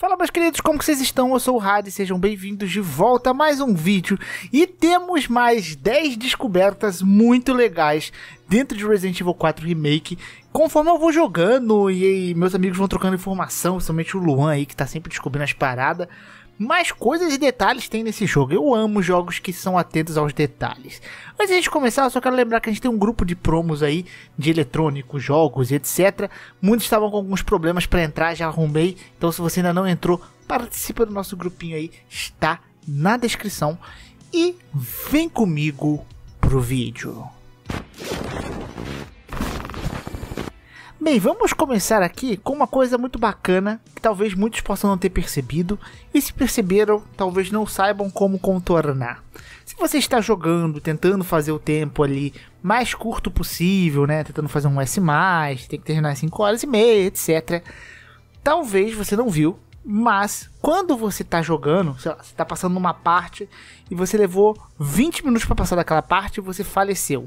Fala meus queridos, como que vocês estão? Eu sou o Rad e sejam bem-vindos de volta a mais um vídeo. E temos mais 10 descobertas muito legais dentro de Resident Evil 4 Remake. Conforme eu vou jogando e meus amigos vão trocando informação, principalmente o Luan aí que tá sempre descobrindo as paradas. Mais coisas e detalhes tem nesse jogo. Eu amo jogos que são atentos aos detalhes. Antes de a gente começar, eu só quero lembrar que a gente tem um grupo de promos aí, de eletrônicos, jogos e etc. Muitos estavam com alguns problemas para entrar, já arrumei. Então se você ainda não entrou, participa do nosso grupinho aí, está na descrição. E vem comigo pro vídeo. Bem, vamos começar aqui com uma coisa muito bacana, que talvez muitos possam não ter percebido, e se perceberam, talvez não saibam como contornar. Se você está jogando, tentando fazer o tempo ali mais curto possível, né, tentando fazer um S+, tem que terminar às 5 horas e meia, etc. Talvez você não viu, mas quando você está jogando, sei lá, você está passando uma parte e você levou 20 minutos para passar daquela parte e você faleceu.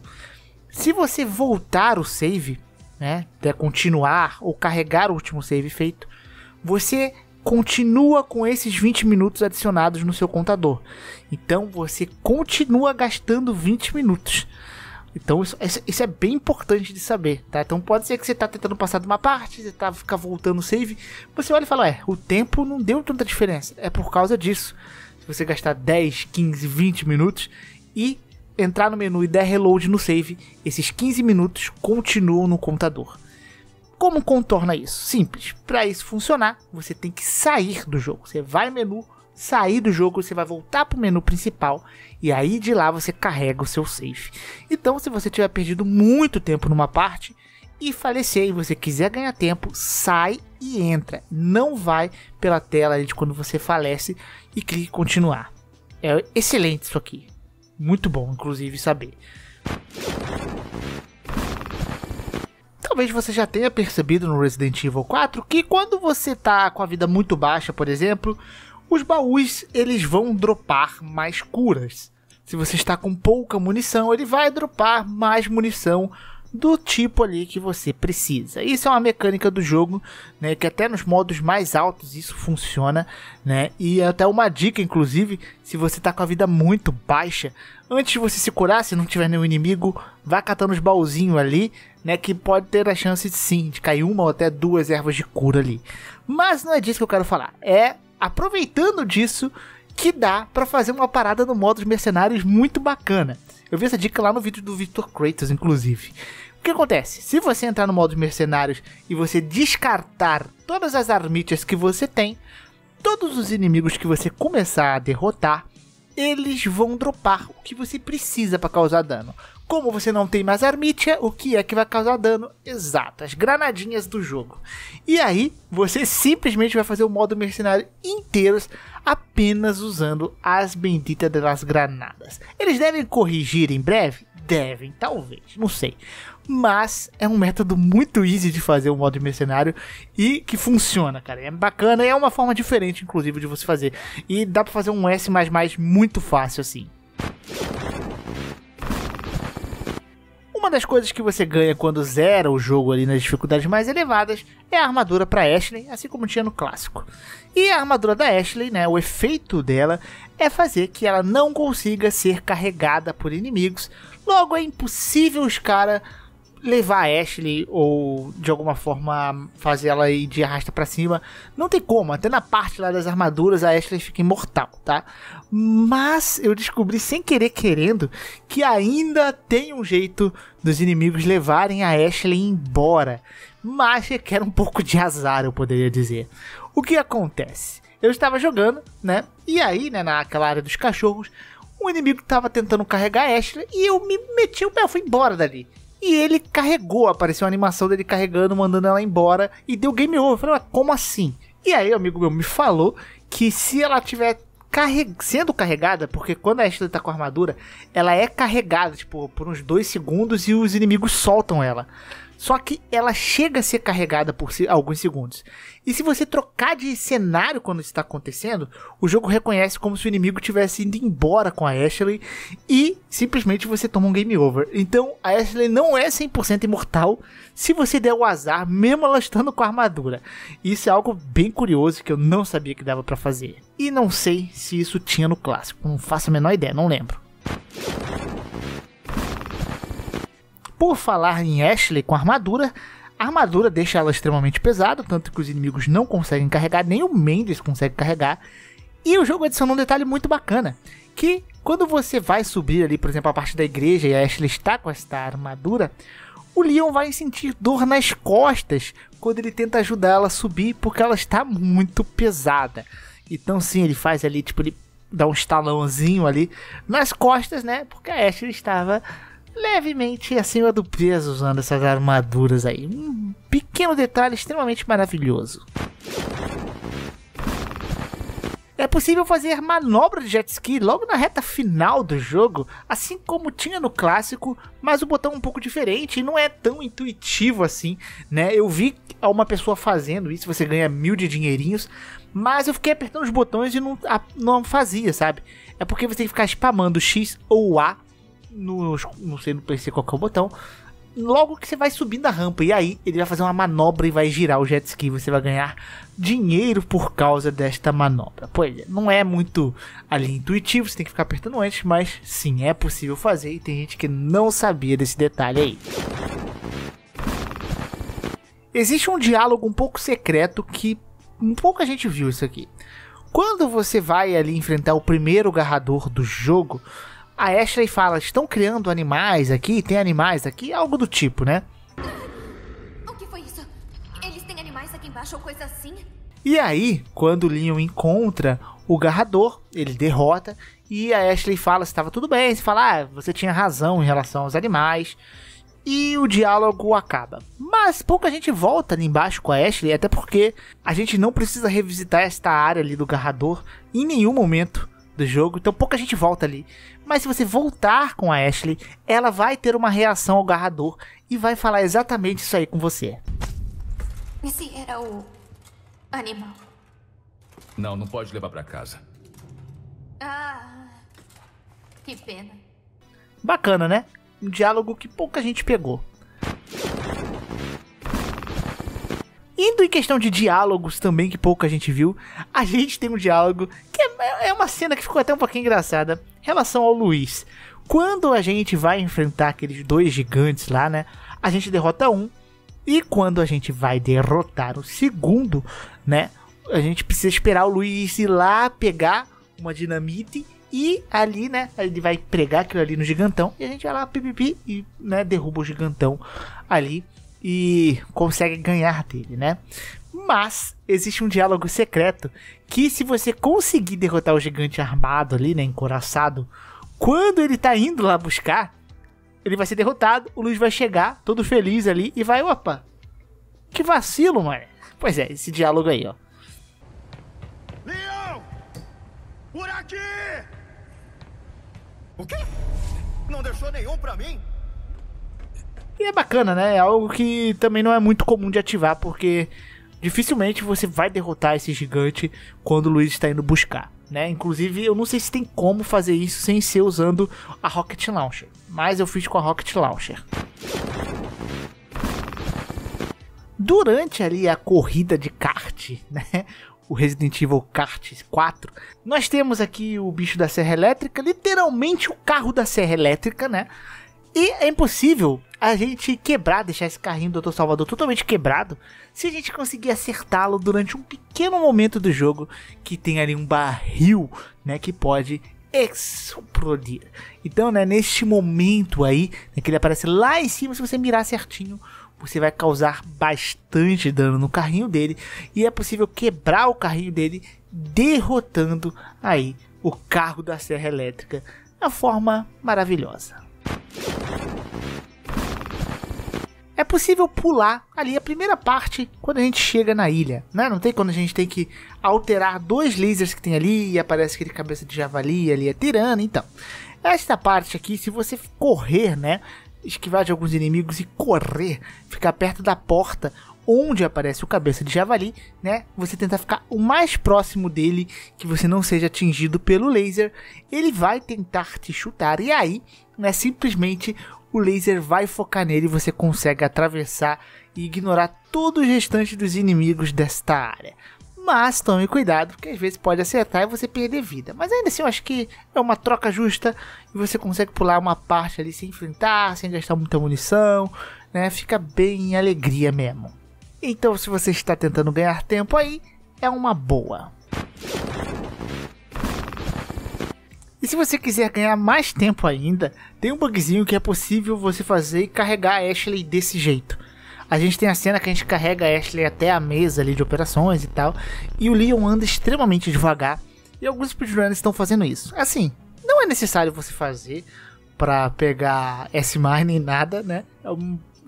Se você voltar o save, né, até continuar ou carregar o último save feito, você continua com esses 20 minutos adicionados no seu contador. Então você continua gastando 20 minutos. Então isso é bem importante de saber, tá? Então pode ser que você está tentando passar de uma parte, você fica voltando o save, você olha e fala, ué, o tempo não deu tanta diferença. É por causa disso. Se você gastar 10, 15, 20 minutos e entrar no menu e der reload no save, esses 15 minutos continuam no contador. Como contorna isso? Simples. Para isso funcionar, você tem que sair do jogo. Você vai no menu, sair do jogo, você vai voltar para o menu principal e aí de lá você carrega o seu save. Então se você tiver perdido muito tempo numa parte e falecer e você quiser ganhar tempo, sai e entra. Não vai pela tela de quando você falece e clique em continuar. É excelente isso aqui. Muito bom, inclusive, saber. Talvez você já tenha percebido no Resident Evil 4 que quando você tá com a vida muito baixa, por exemplo, os baús eles vão dropar mais curas. Se você está com pouca munição, ele vai dropar mais munição do tipo ali que você precisa. Isso é uma mecânica do jogo, né, que até nos modos mais altos isso funciona, né? E até uma dica, inclusive, se você tá com a vida muito baixa, antes de você se curar, se não tiver nenhum inimigo, vá catando os baúzinhos ali, né, que pode ter a chance sim de cair uma ou até duas ervas de cura ali. Mas não é disso que eu quero falar, é aproveitando disso que dá para fazer uma parada no modo dos mercenários muito bacana. Eu vi essa dica lá no vídeo do Victor Kratos, inclusive. O que acontece? Se você entrar no modo mercenários e você descartar todas as armitas que você tem, todos os inimigos que você começar a derrotar, eles vão dropar o que você precisa para causar dano. Como você não tem mais armítia, o que é que vai causar dano? Exato, as granadinhas do jogo. E aí, você simplesmente vai fazer o modo mercenário inteiros apenas usando as benditas das granadas. Eles devem corrigir em breve? Devem, talvez, não sei. Mas é um método muito easy de fazer o modo mercenário e que funciona, cara. É bacana e é uma forma diferente, inclusive, de você fazer. E dá pra fazer um S++ muito fácil, assim. Uma das coisas que você ganha quando zera o jogo ali nas dificuldades mais elevadas é a armadura para Ashley, assim como tinha no clássico. E a armadura da Ashley, né, o efeito dela é fazer que ela não consiga ser carregada por inimigos. Logo, é impossível os caras levar a Ashley ou de alguma forma fazer ela ir de arrasta pra cima. Não tem como, até na parte lá das armaduras a Ashley fica imortal, tá? Mas eu descobri sem querer querendo que ainda tem um jeito dos inimigos levarem a Ashley embora. Mas requer um pouco de azar, eu poderia dizer. O que acontece? Eu estava jogando, né? E aí, né, naquela área dos cachorros, um inimigo estava tentando carregar a Ashley e eu me meti o pé, eu fui embora dali. E ele carregou, apareceu uma animação dele carregando, mandando ela embora e deu game over. Eu falei, mas como assim? E aí o amigo meu me falou que se ela tiver sendo carregada, porque quando a Ashley tá com a armadura, ela é carregada tipo por uns 2 segundos e os inimigos soltam ela. Só que ela chega a ser carregada por alguns segundos. E se você trocar de cenário quando isso está acontecendo, o jogo reconhece como se o inimigo tivesse ido embora com a Ashley e simplesmente você toma um game over. Então a Ashley não é 100% imortal se você der o azar, mesmo ela estando com a armadura. Isso é algo bem curioso que eu não sabia que dava pra fazer. E não sei se isso tinha no clássico, não faço a menor ideia, não lembro. Por falar em Ashley com a armadura deixa ela extremamente pesada, tanto que os inimigos não conseguem carregar, nem o Mendes consegue carregar. E o jogo adiciona um detalhe muito bacana, que quando você vai subir ali, por exemplo, a parte da igreja e a Ashley está com esta armadura, o Leon vai sentir dor nas costas quando ele tenta ajudar ela a subir, porque ela está muito pesada. Então sim, ele faz ali, tipo, ele dá um estalãozinho ali nas costas, né, porque a Ashley estava levemente acima do peso usando essas armaduras aí. Um pequeno detalhe extremamente maravilhoso. É possível fazer manobra de jet ski logo na reta final do jogo, assim como tinha no clássico, mas o botão é um pouco diferente e não é tão intuitivo assim, né? Eu vi uma pessoa fazendo isso, você ganha 1000 de dinheirinhos, mas eu fiquei apertando os botões e não fazia, sabe? É porque você tem que ficar spamando X ou A, não sei, no PC qual que é o botão, logo que você vai subindo a rampa, e aí ele vai fazer uma manobra e vai girar o jet ski, você vai ganhar dinheiro por causa desta manobra. Pois é, não é muito ali intuitivo, você tem que ficar apertando antes, mas sim, é possível fazer e tem gente que não sabia desse detalhe aí. Existe um diálogo um pouco secreto que pouca gente viu isso aqui. Quando você vai ali enfrentar o primeiro Garrador do jogo, a Ashley fala, estão criando animais aqui, tem animais aqui, algo do tipo, né? O que foi isso? Eles têm animais aqui embaixo ou coisa assim? E aí, quando o Leon encontra o Garrador, ele derrota, e a Ashley fala se estava tudo bem, se fala, ah, você tinha razão em relação aos animais, e o diálogo acaba. Mas pouca gente volta ali embaixo com a Ashley, até porque a gente não precisa revisitar esta área ali do Garrador em nenhum momento do jogo, então pouca gente volta ali. Mas se você voltar com a Ashley, ela vai ter uma reação ao Garrador e vai falar exatamente isso aí com você. Esse era o animal. Não, não pode levar pra casa. Ah, que pena. Bacana, né? Um diálogo que pouca gente pegou. Indo em questão de diálogos também que pouca gente viu, a gente tem um diálogo que é uma cena que ficou até um pouquinho engraçada em relação ao Luiz. Quando a gente vai enfrentar aqueles dois gigantes lá, né, a gente derrota um, e quando a gente vai derrotar o segundo, né, a gente precisa esperar o Luiz ir lá pegar uma dinamite e ali, né, ele vai pregar aquilo ali no gigantão e a gente vai lá pipipi e, né, derruba o gigantão ali e consegue ganhar dele, né? Mas existe um diálogo secreto que, se você conseguir derrotar o gigante armado ali, né, encouraçado, quando ele tá indo lá buscar, ele vai ser derrotado, o Luiz vai chegar todo feliz ali e vai, opa, que vacilo, mano. Pois é, esse diálogo aí, ó. Leon! Por aqui! O quê? Não deixou nenhum pra mim? E é bacana, né? É algo que também não é muito comum de ativar, porque dificilmente você vai derrotar esse gigante quando o Luiz está indo buscar, né? Inclusive, eu não sei se tem como fazer isso sem ser usando a Rocket Launcher, mas eu fiz com a Rocket Launcher. Durante ali a corrida de kart, né? O Resident Evil 4, nós temos aqui o bicho da Serra Elétrica, literalmente o carro da Serra Elétrica, né? E é impossível a gente quebrar, deixar esse carrinho do Dr. Salvador totalmente quebrado, se a gente conseguir acertá-lo durante um pequeno momento do jogo, que tem ali um barril, né, que pode explodir. Então, né, neste momento aí, né, que ele aparece lá em cima, se você mirar certinho, você vai causar bastante dano no carrinho dele, e é possível quebrar o carrinho dele, derrotando aí o carro da Serra Elétrica, de forma maravilhosa. É possível pular ali a primeira parte quando a gente chega na ilha, né? Não tem quando a gente tem que alterar dois lasers que tem ali e aparece aquele cabeça de javali ali atirando. Então, esta parte aqui, se você correr, né, esquivar de alguns inimigos e correr, ficar perto da porta onde aparece o cabeça de javali, né? Você tenta ficar o mais próximo dele, que você não seja atingido pelo laser. Ele vai tentar te chutar e aí, né, simplesmente o laser vai focar nele e você consegue atravessar e ignorar todos os restantes dos inimigos desta área. Mas tome cuidado, porque às vezes pode acertar e você perder vida. Mas ainda assim, eu acho que é uma troca justa e você consegue pular uma parte ali sem enfrentar, sem gastar muita munição, né? Fica bem em alegria mesmo. Então, se você está tentando ganhar tempo aí, é uma boa. E se você quiser ganhar mais tempo ainda, tem um bugzinho que é possível você fazer e carregar a Ashley desse jeito. A gente tem a cena que a gente carrega a Ashley até a mesa ali de operações e tal, e o Leon anda extremamente devagar, e alguns speedrunners estão fazendo isso. Assim, não é necessário você fazer pra pegar S-Mine nem nada, né?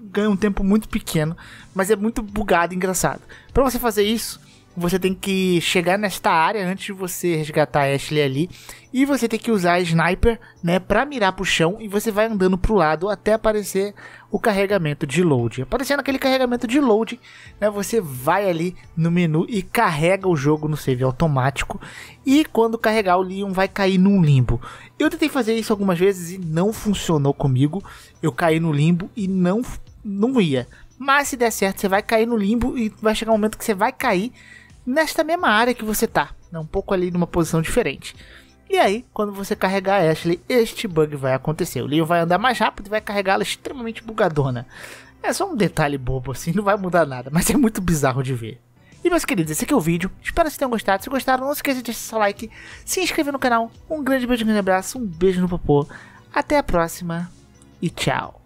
Ganha um tempo muito pequeno, mas é muito bugado e engraçado. Pra você fazer isso, você tem que chegar nesta área antes de você resgatar a Ashley ali, e você tem que usar a sniper, né, pra mirar pro chão, e você vai andando pro lado até aparecer o carregamento de load. Aparecendo aquele carregamento de load, né, você vai ali no menu e carrega o jogo no save automático, e quando carregar o Leon vai cair num limbo. Eu tentei fazer isso algumas vezes e não funcionou comigo, eu caí no limbo e não ia. Mas se der certo, você vai cair no limbo e vai chegar um momento que você vai cair nesta mesma área que você tá, né? Um pouco ali numa posição diferente. E aí, quando você carregar a Ashley, este bug vai acontecer. O Leon vai andar mais rápido e vai carregá-la extremamente bugadona. É só um detalhe bobo assim, não vai mudar nada, mas é muito bizarro de ver. E meus queridos, esse aqui é o vídeo, espero que vocês tenham gostado. Se gostaram, não se esqueça de deixar seu like, se inscrever no canal. Um grande beijo, um grande abraço, um beijo no popô. Até a próxima e tchau.